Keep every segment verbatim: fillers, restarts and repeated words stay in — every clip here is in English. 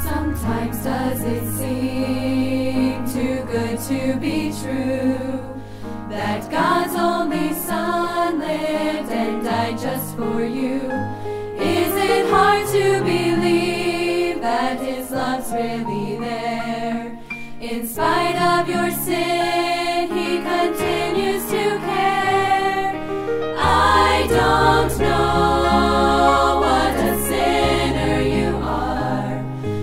Sometimes does it seem too good to be true, that God's only Son lived and died just for you? Is it hard to believe that His love's really there? In spite of your sin, He continues to care. I don't know what a sinner you are,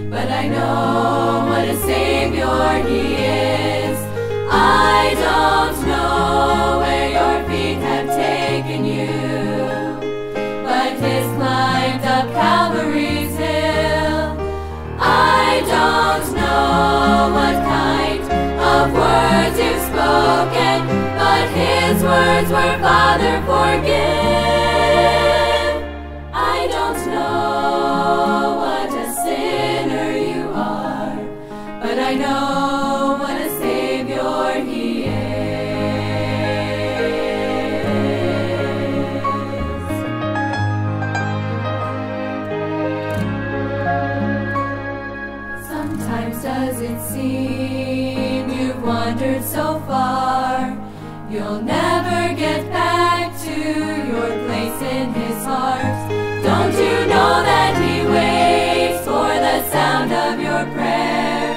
but I know what a Savior He is. I don't know spoken, but His words were, "Father, forgive." I don't know what a sinner you are, but I know what a Savior He is. Sometimes does it seem you've wandered so far, you'll never get back to your place in His heart. Don't you know that He waits for the sound of your prayer?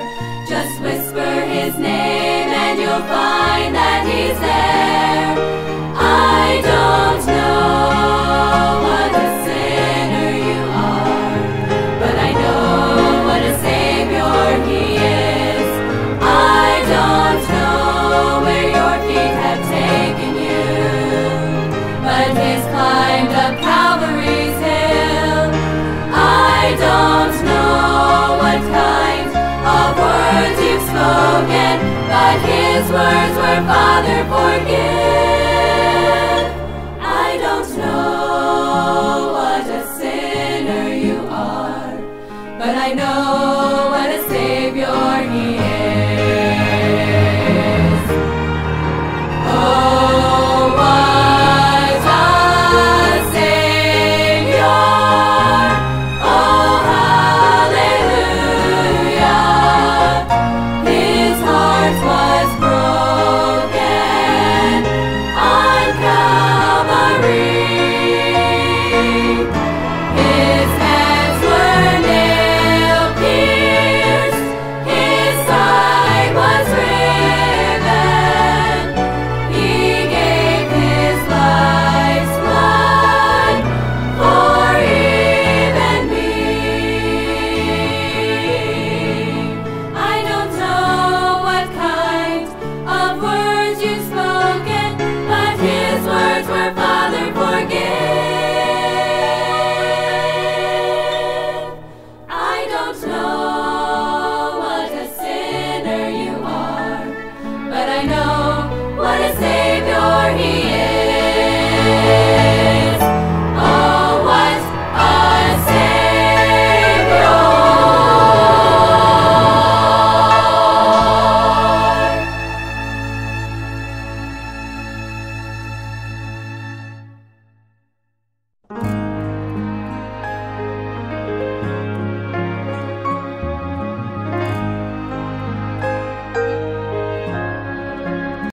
Just whisper His name and you'll find that He's there. I don't know what a sinner you are, but I know what a Savior He is. I don't know where your feet have taken you, but He's climbed up Calvary's hill. I don't know what kind of words you've spoken, but His words were, "Father, forgive."